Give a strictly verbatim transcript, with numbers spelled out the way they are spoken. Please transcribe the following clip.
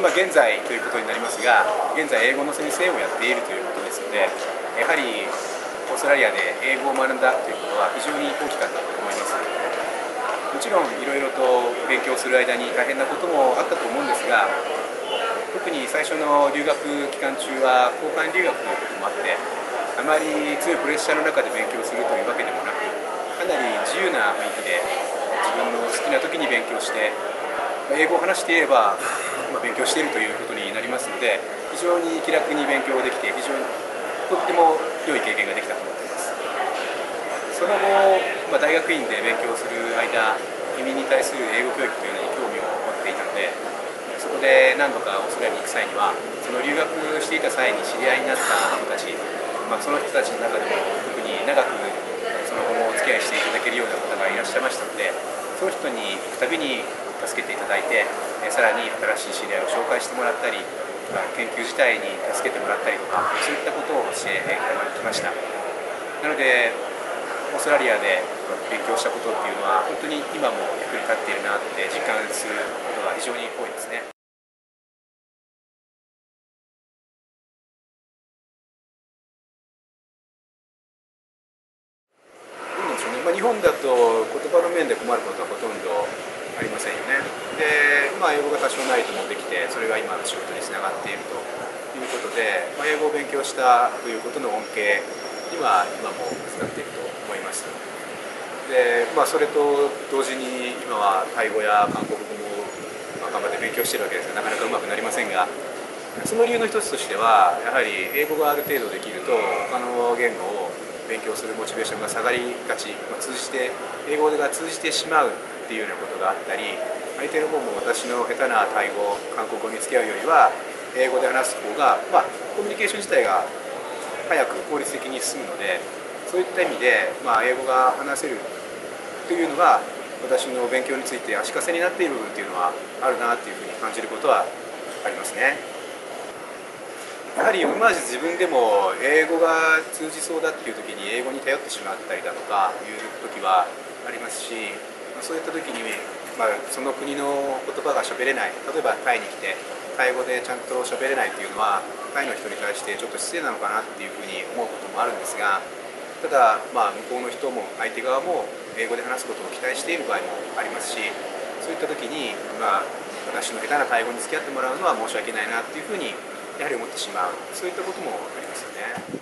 今現在ということになりますが、現在英語の先生をやっているということですので、やはりオーストラリアで英語を学んだということは非常に大きかったと思います。もちろんいろいろと勉強する間に大変なこともあったと思うんですが、特に最初の留学期間中は交換留学ということもあって、あまり強いプレッシャーの中で勉強するというわけでもなく、かなり自由な雰囲気で自分の好きな時に勉強して、英語を話していれば勉強しているということになりますので、非常に気楽に勉強できて、非常にとっても良い経験ができたと思っています。その後、まあ、大学院で勉強する間、移民に対する英語教育というのに興味を持っていたので、そこで何度かオーストラリアに行く際には、その留学していた際に知り合いになった人たち、まあ、その人たちの中でも特に長くその後もお付き合いしていただけるような方がいらっしゃいましたので、その人に行くたびに助けていただいて、さらに新しい知り合いを紹介してもらったり、研究自体に助けてもらったりとか、そういったことをしてきました。なのでオーストラリアで勉強したことっていうのは、本当に今も役に立っているなって実感することが非常に多いですね。日本だと言葉の面で困ることはほとんどありませんよね。で、まあ、英語が多少ないともできて、それが今の仕事につながっているということで、まあ、英語を勉強したということの恩恵には今も使っていると思います。で、まあ、それと同時に今はタイ語や韓国語も頑張って勉強しているわけですが、なかなかうまくなりませんが、その理由の一つとしては、やはり英語がある程度できると他の言語を勉強するモチベーションが下がりがち、まあ、通じて英語が通じてしまうっていうようなことがあったり、相手の方も私の下手なタイ語、韓国語に付き合うよりは英語で話す方が、まあ、コミュニケーション自体が早く効率的に進むので、そういった意味で、まあ、英語が話せるというのが私の勉強について足かせになっている部分というのはあるなというふうに感じることはありますね。やはり思わず自分でも英語が通じそうだっていう時に英語に頼ってしまったりだとかいう時はありますし、そういった時に、まあ、その国の言葉がしゃべれない、例えばタイに来てタイ語でちゃんとしゃべれないというのはタイの人に対してちょっと失礼なのかなっていうふうに思うこともあるんですが、ただ、まあ、向こうの人も相手側も英語で話すことを期待している場合もありますし、そういった時に、まあ、私の下手なタイ語に付き合ってもらうのは申し訳ないなっていうふうにやはり思ってしまう、そういったこともありますよね。